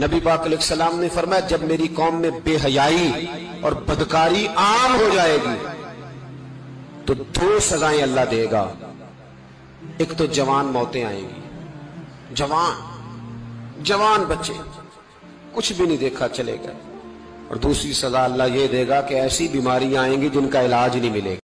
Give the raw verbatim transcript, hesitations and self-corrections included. नबी पाक अलैहिस्सलाम ने फरमाया जब मेरी कौम में बेहयाई और बदकारी आम हो जाएगी तो दो सजाएं अल्लाह देगा, एक तो जवान मौतें आएंगी, जवान जवान बच्चे कुछ भी नहीं देखा चले गए, और दूसरी सजा अल्लाह ये देगा कि ऐसी बीमारियां आएंगी जिनका इलाज नहीं मिलेगा।